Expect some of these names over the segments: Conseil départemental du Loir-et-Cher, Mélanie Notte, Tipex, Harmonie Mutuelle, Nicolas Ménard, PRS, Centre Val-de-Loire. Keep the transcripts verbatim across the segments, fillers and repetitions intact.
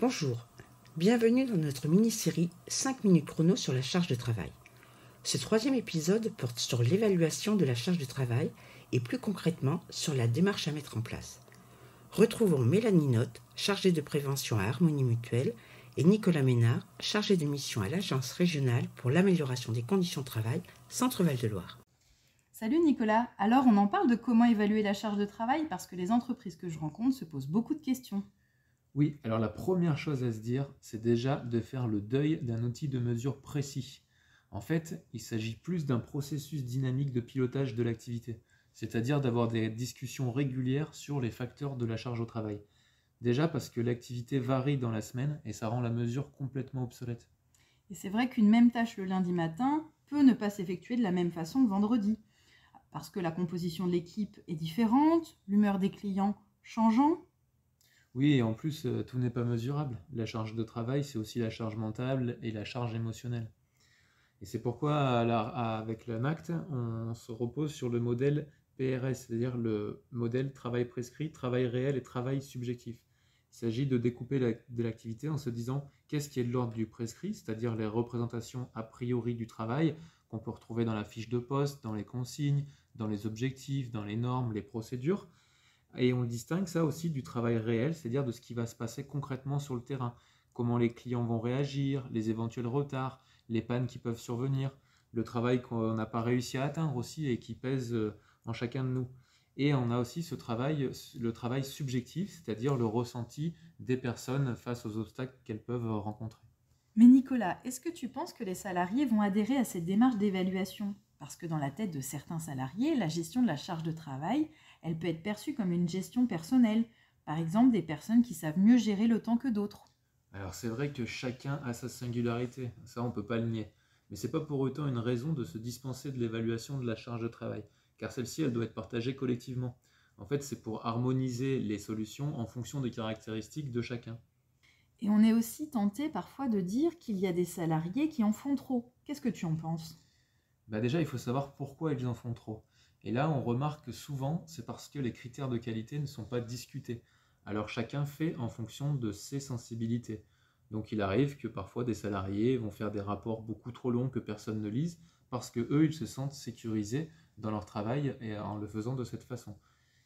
Bonjour, bienvenue dans notre mini-série cinq minutes chrono sur la charge de travail. Ce troisième épisode porte sur l'évaluation de la charge de travail et plus concrètement sur la démarche à mettre en place. Retrouvons Mélanie Notte, chargée de prévention à Harmonie Mutuelle, et Nicolas Ménard, chargé de mission à l'Agence régionale pour l'amélioration des conditions de travail, Centre Val-de-Loire. Salut Nicolas, alors on en parle de comment évaluer la charge de travail parce que les entreprises que je rencontre se posent beaucoup de questions. Oui, alors la première chose à se dire, c'est déjà de faire le deuil d'un outil de mesure précis. En fait, il s'agit plus d'un processus dynamique de pilotage de l'activité, c'est-à-dire d'avoir des discussions régulières sur les facteurs de la charge au travail. Déjà parce que l'activité varie dans la semaine et ça rend la mesure complètement obsolète. Et c'est vrai qu'une même tâche le lundi matin peut ne pas s'effectuer de la même façon le vendredi, parce que la composition de l'équipe est différente, l'humeur des clients changeant. Oui, et en plus, tout n'est pas mesurable. La charge de travail, c'est aussi la charge mentale et la charge émotionnelle. Et c'est pourquoi, avec l'A M A C T, on se repose sur le modèle P R S, c'est-à-dire le modèle travail prescrit, travail réel et travail subjectif. Il s'agit de découper de l'activité en se disant qu'est-ce qui est de l'ordre du prescrit, c'est-à-dire les représentations a priori du travail qu'on peut retrouver dans la fiche de poste, dans les consignes, dans les objectifs, dans les normes, les procédures. Et on distingue ça aussi du travail réel, c'est-à-dire de ce qui va se passer concrètement sur le terrain. Comment les clients vont réagir, les éventuels retards, les pannes qui peuvent survenir, le travail qu'on n'a pas réussi à atteindre aussi et qui pèse en chacun de nous. Et on a aussi ce travail, le travail subjectif, c'est-à-dire le ressenti des personnes face aux obstacles qu'elles peuvent rencontrer. Mais Nicolas, est-ce que tu penses que les salariés vont adhérer à cette démarche d'évaluation ? Parce que dans la tête de certains salariés, la gestion de la charge de travail, elle peut être perçue comme une gestion personnelle. Par exemple, des personnes qui savent mieux gérer le temps que d'autres. Alors c'est vrai que chacun a sa singularité, ça on ne peut pas le nier. Mais ce n'est pas pour autant une raison de se dispenser de l'évaluation de la charge de travail, car celle-ci elle doit être partagée collectivement. En fait, c'est pour harmoniser les solutions en fonction des caractéristiques de chacun. Et on est aussi tenté parfois de dire qu'il y a des salariés qui en font trop. Qu'est-ce que tu en penses ? Bah déjà, il faut savoir pourquoi ils en font trop. Et là, on remarque que souvent, c'est parce que les critères de qualité ne sont pas discutés. Alors chacun fait en fonction de ses sensibilités. Donc il arrive que parfois des salariés vont faire des rapports beaucoup trop longs que personne ne lise, parce qu'eux, ils se sentent sécurisés dans leur travail et en le faisant de cette façon.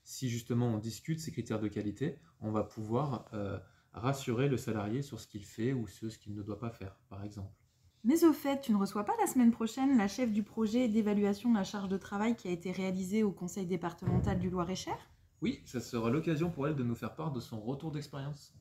Si justement on discute ces critères de qualité, on va pouvoir euh, rassurer le salarié sur ce qu'il fait ou sur ce qu'il ne doit pas faire, par exemple. Mais au fait, tu ne reçois pas la semaine prochaine la chef du projet d'évaluation de la charge de travail qui a été réalisée au Conseil départemental du Loir-et-Cher ? Oui, ça sera l'occasion pour elle de nous faire part de son retour d'expérience.